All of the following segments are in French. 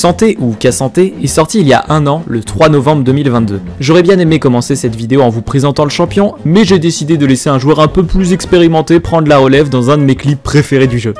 K'Santé ou K'Santé est sorti il y a un an, le 3 novembre 2022. J'aurais bien aimé commencer cette vidéo en vous présentant le champion, mais j'ai décidé de laisser un joueur un peu plus expérimenté prendre la relève dans un de mes clips préférés du jeu.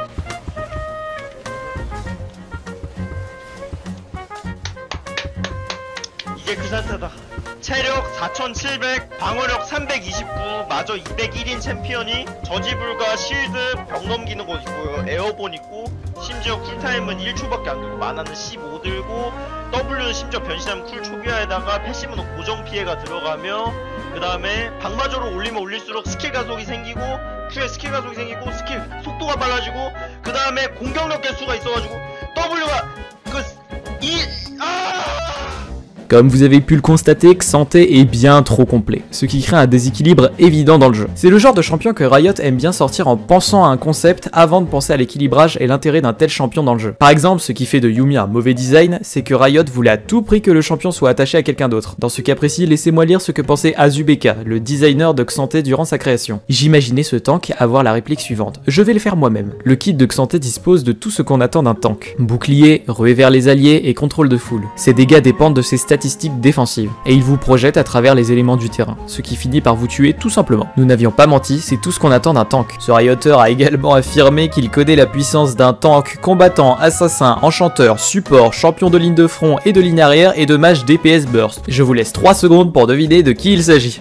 Comme vous avez pu le constater, K'Santé est bien trop complet, ce qui crée un déséquilibre évident dans le jeu. C'est le genre de champion que Riot aime bien sortir en pensant à un concept avant de penser à l'équilibrage et l'intérêt d'un tel champion dans le jeu. Par exemple, ce qui fait de Yumi un mauvais design, c'est que Riot voulait à tout prix que le champion soit attaché à quelqu'un d'autre. Dans ce cas précis, laissez-moi lire ce que pensait Azubeka, le designer de K'Santé durant sa création. J'imaginais ce tank avoir la réplique suivante. Je vais le faire moi-même. Le kit de K'Santé dispose de tout ce qu'on attend d'un tank. Bouclier, ruée vers les alliés et contrôle de foule. Ses dégâts dépendent de ses stats défensive, et il vous projette à travers les éléments du terrain, ce qui finit par vous tuer tout simplement. Nous n'avions pas menti, c'est tout ce qu'on attend d'un tank. Ce rioter a également affirmé qu'il connaît la puissance d'un tank, combattant, assassin, enchanteur, support, champion de ligne de front et de ligne arrière et de mage DPS burst. Je vous laisse 3 secondes pour deviner de qui il s'agit.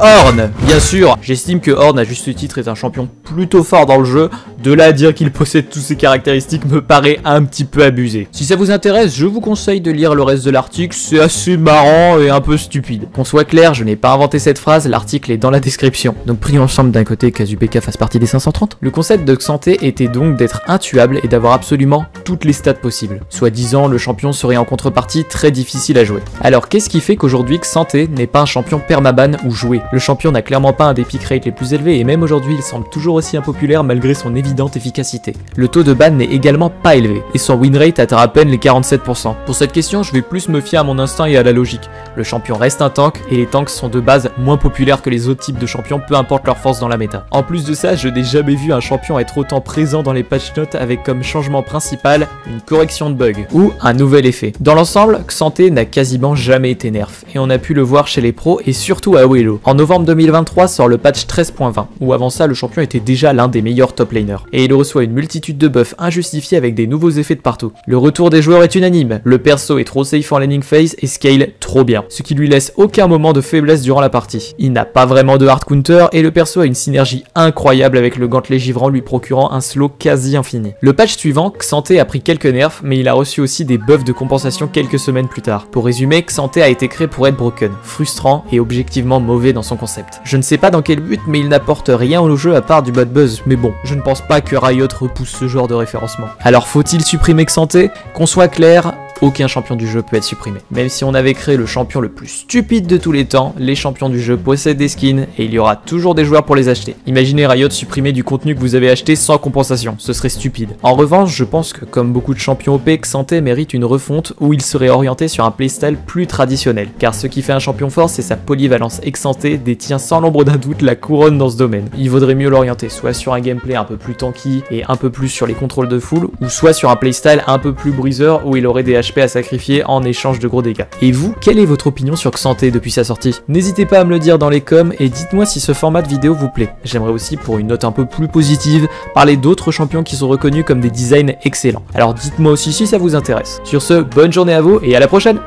Horn, bien sûr. J'estime que Horn à juste titre est un champion plutôt fort dans le jeu, de là à dire qu'il possède toutes ces caractéristiques me paraît un petit peu abusé. Si ça vous intéresse, je vous conseille de lire le reste de l'article, c'est assez marrant et un peu stupide. Qu'on soit clair, je n'ai pas inventé cette phrase, l'article est dans la description. Donc prions ensemble d'un côté qu'Azubeka fasse partie des 530. Le concept de K'Santé était donc d'être intuable et d'avoir absolument toutes les stats possibles. Soit disant, le champion serait en contrepartie très difficile à jouer. Alors qu'est-ce qui fait qu'aujourd'hui K'Santé n'est pas un champion permaban ou joué? Le champion n'a clairement pas un des pick rates les plus élevés et même aujourd'hui il semble toujours aussi impopulaire malgré son évidente efficacité. Le taux de ban n'est également pas élevé et son win rate atteint à peine les 47%. Pour cette question, je vais plus me fier à mon instinct et à la logique. Le champion reste un tank et les tanks sont de base moins populaires que les autres types de champions peu importe leur force dans la méta. En plus de ça, je n'ai jamais vu un champion être autant présent dans les patch notes avec comme changement principal une correction de bug ou un nouvel effet. Dans l'ensemble, K'Santé n'a quasiment jamais été nerf et on a pu le voir chez les pros et surtout à OWL. En novembre 2023 sort le patch 13.20, où avant ça le champion était déjà l'un des meilleurs top laners, et il reçoit une multitude de buffs injustifiés avec des nouveaux effets de partout. Le retour des joueurs est unanime, le perso est trop safe en laning phase et scale trop bien, ce qui lui laisse aucun moment de faiblesse durant la partie. Il n'a pas vraiment de hard counter et le perso a une synergie incroyable avec le gantelet givrant lui procurant un slow quasi infini. Le patch suivant, K'Santé a pris quelques nerfs, mais il a reçu aussi des buffs de compensation quelques semaines plus tard. Pour résumer, K'Santé a été créé pour être broken, frustrant et objectivement mauvais dans son concept. Je ne sais pas dans quel but, mais il n'apporte rien au jeu à part du bad buzz, mais bon, je ne pense pas que Riot repousse ce genre de référencement. Alors faut-il supprimer K'Santé? Qu'on soit clair, aucun champion du jeu peut être supprimé. Même si on avait créé le champion le plus stupide de tous les temps, les champions du jeu possèdent des skins et il y aura toujours des joueurs pour les acheter. Imaginez Riot supprimer du contenu que vous avez acheté sans compensation, ce serait stupide. En revanche, je pense que comme beaucoup de champions OP, K'Santé mérite une refonte où il serait orienté sur un playstyle plus traditionnel. Car ce qui fait un champion fort, c'est sa polyvalence. K'Santé détient sans l'ombre d'un doute la couronne dans ce domaine. Il vaudrait mieux l'orienter soit sur un gameplay un peu plus tanky et un peu plus sur les contrôles de foule, ou soit sur un playstyle un peu plus briseur où il aurait des à sacrifier en échange de gros dégâts. Et vous, quelle est votre opinion sur K'Santé depuis sa sortie? N'hésitez pas à me le dire dans les coms et dites-moi si ce format de vidéo vous plaît. J'aimerais aussi, pour une note un peu plus positive, parler d'autres champions qui sont reconnus comme des designs excellents. Alors dites-moi aussi si ça vous intéresse. Sur ce, bonne journée à vous et à la prochaine!